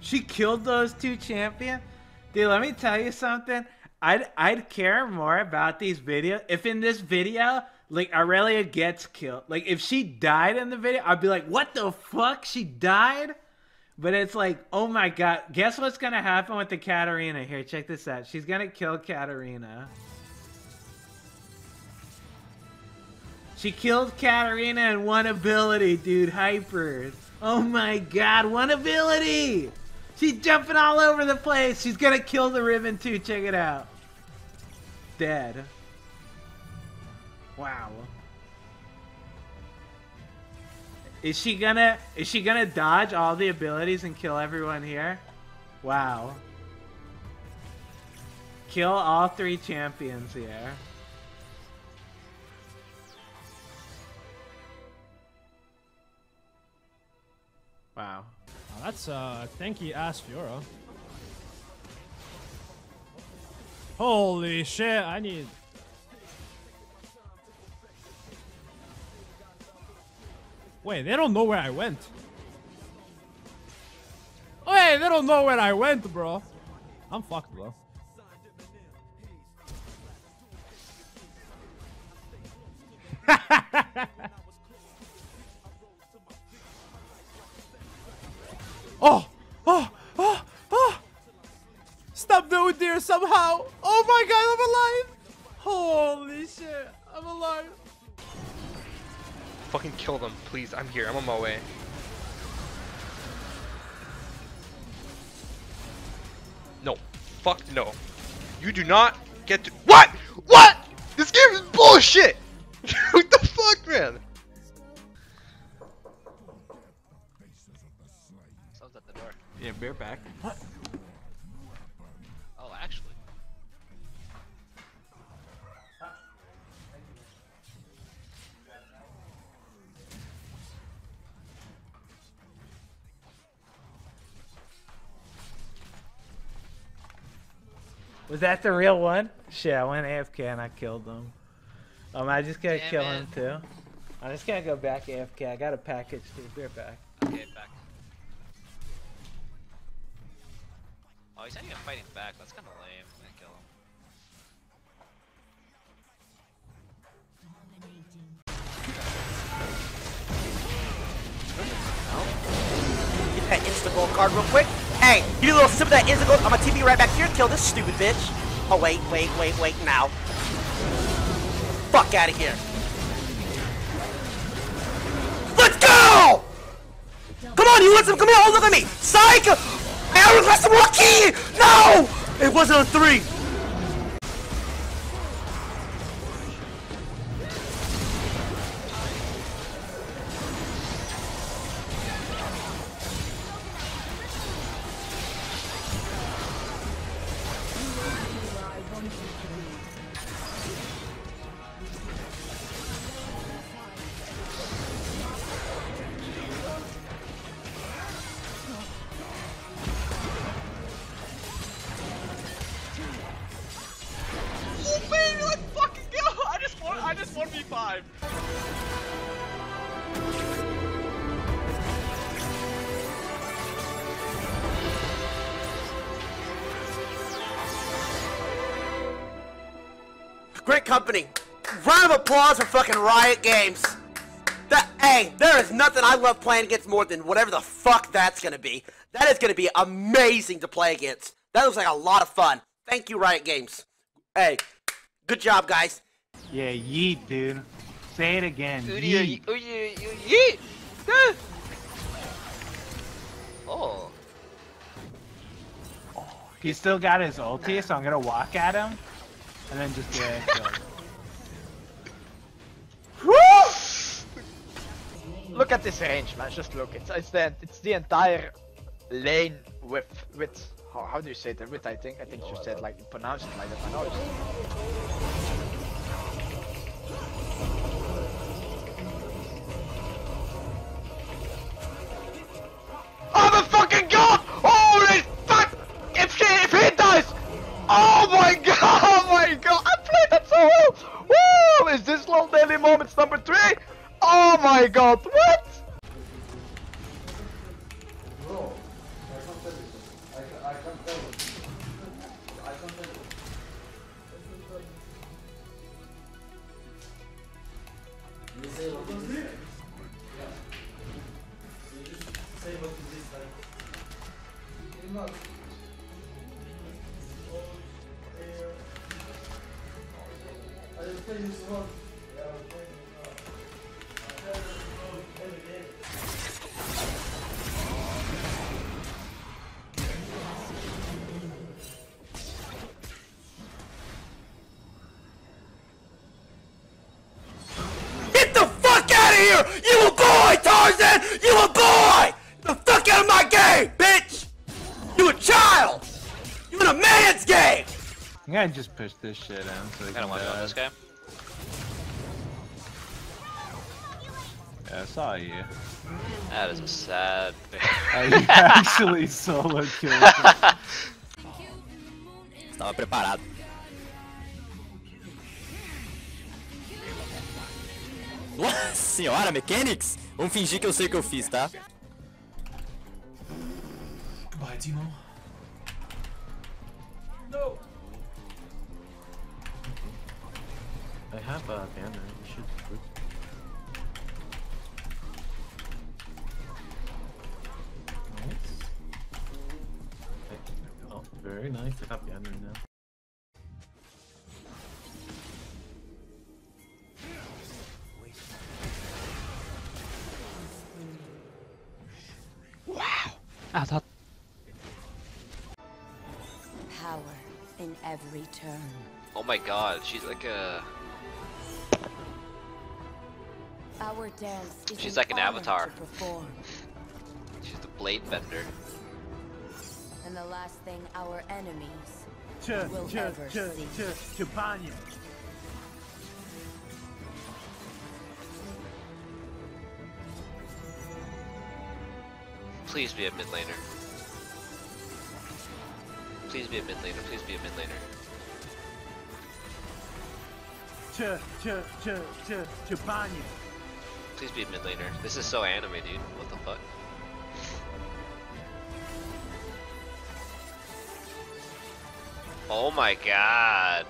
She killed those two champions? Dude, let me tell you something. I'd care more about these videos. If in this video, like, Aurelia gets killed. Like, if she died in the video, I'd be like, what the fuck? She died? But it's like, oh my god. Guess what's going to happen with the Katarina here? Check this out. She's going to kill Katarina. She killed Katarina in one ability, dude. Hyper. Oh my god. One ability! She's jumping all over the place. She's gonna kill the Riven too. Check it out. Dead. Wow. Is she gonna dodge all the abilities and kill everyone here? Wow. Kill all three champions here. Wow. That's thanky ass Fiora. Holy shit, I need... Wait, they don't know where I went. Wait, they don't know where I went, bro. I'm fucked, bro. Oh, oh, oh, oh! Stop doing there somehow! Oh my god, I'm alive! Holy shit, I'm alive! Fucking kill them, please. I'm here, I'm on my way. No, fuck no. You do not get to- WHAT?! WHAT?! This game is bullshit! What the fuck, man? Yeah, bear back. What? Oh, actually. Was that the real one? Shit, I went AFK and I killed them. I just gotta kill him too. I'm just gonna go back AFK. I got a package too. Bear back. Okay, back. Oh, he's not even fighting back. That's kind of lame. I'm gonna kill him. Get that insta gold card real quick. Hey, you do a little sip of that insta gold. I'm gonna TP right back here and kill this stupid bitch. Oh, wait, wait, wait, wait. Now. Fuck out of here. Let's go! Come on, you want some? Come here. Oh, look at me. Psych! I request some lucky! No! It wasn't a 3! Great company. Round of applause for fucking Riot Games. Hey, there is nothing I love playing against more than whatever the fuck that's gonna be. That is gonna be amazing to play against. That looks like a lot of fun. Thank you, Riot Games. Hey, good job, guys. Yeah, yeet, dude. Say it again. Yeet. Yeet. Oh. He still got his ulti, so I'm gonna walk at him. And then just go ahead and go. Woo! Look at this range, man. Just look. It's the entire lane with how do you say that? With I think you said like pronounce it like that. I know it's... Oh my fucking god! Holy fuck! If he dies! Oh my god! Oh my god! I played that so well! Woo! is this Long Daily Moments number 3? Oh my god, what? Bro, I can't tell you. I can't tell you. I can't tell you. You say what is this? Yeah. You just say what is this like. You're not. I just play this one. Yeah, I play this one. I play this one every game. You will boy, Tarzan! You will boy! The fuck out of my game, bitch! You a child! You in a man's game! I'm gonna just push this shit in so they can watch out this game. Yeah, I saw you. That is a sad thing. I actually solo killed him. Estaba preparado. Nossa senhora, mechanics? Vamos fingir que eu sei o que eu fiz, tá? Goodbye, Demon. No! I have a banner, you should click. Nice. Oh, very nice, I have banner now. I thought power in every turn. Oh my god, she's like a our dance is she's like an avatar. She's the blade bender. And the last thing our enemies will ever see. Please be a mid laner. Please be a mid laner. Please be a mid laner. Please be a mid laner. This is so anime, dude. What the fuck? Oh my god.